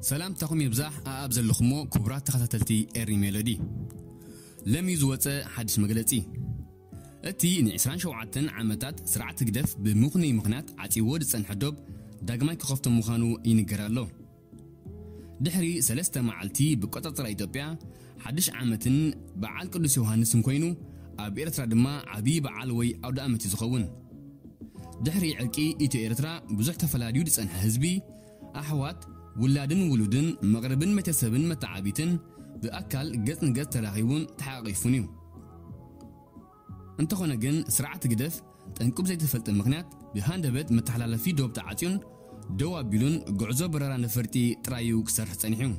سلام تخم يبزح أبزل لخمو كبرات تختلتي إري ميلودي لم يزوته حدش مجلتي أتي إن عشرين شوعتن عمتات سرعة تجدف بمغني مغنات عتي ورد سنحدب دجماي كخفت مخانو ينجرالو دحري سلسته معلتي بقطة إثيوبيا حدش عمتن بعال كل سوهانس مكينو أبيرترا دما عبيب علوي أو دامتي زخون دحري عكي إثيوبيا بزحت فلاديو دسن حزبي أحوات ولادن ولودن مغربن متسبن متعابيتن بأكل جتن جت تراغيبون تحاقيفونيو انت خونا جن سرعة جدف تنكب زي تفلت المغنات بهاندبت متحلل في دوب تعاتيون دوا بيلون جعزو برران فرتي ترايوك سرح تنحيون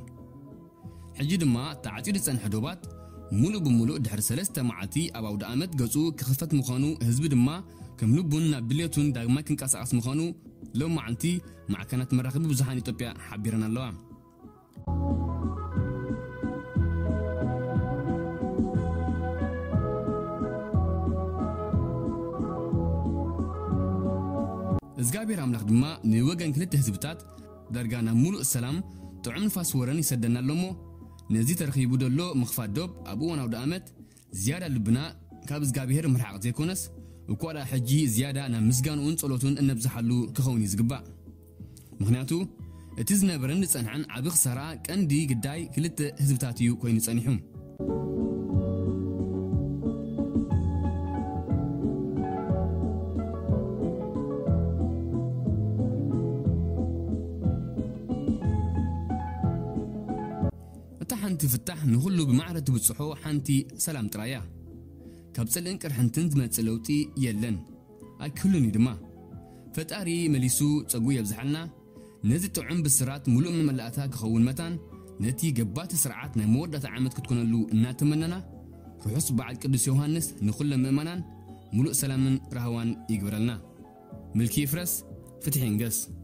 حجد ما تعاتيون تنحدوبات ملو بملو دحر سلسته معتي أباو دامت جزو كخفت مخانو هزب دما كملو بون نابليتون داغما كنكاساس مخانو لو معنتي مع كانت مراقبة بزحان إثيوبيا حبيرنا الله إزقابير أملاخ دماء نيوغان كلت هزبتات درقانا مولو السلام تعمل فاسوران يسدنا اللومو نزي ترخيبو دولو مخفات دوب أبونا ودامت زيادة لبناء كابز قابير مرحق زيكونس وكوالا حجي زيادة أنا مسجان أنت ولتون أن بزحلو كخوني زقبا مخناتو تزنا برندس أنحن عبق سرا كان دي قداي كلت هزبتاتيو كوين تسانيحهم أتحن تفتح نخلو بمعرض بتصحو حنتي سلام ترايا كابتل انكر حنتند ما تسلوتي يلن اي كلني دما فتاري مليسو تقوي بزحلنا نزت عم بالسرات ملو من ملأتا كخون متان نتي جبات سرعتنا مودة عمت كتكون له ناتمننا روحس بعد قدس يوهانس نخل مؤمنان ملو سلام رهوان يقبرلنا ملكي فرس فتحين قس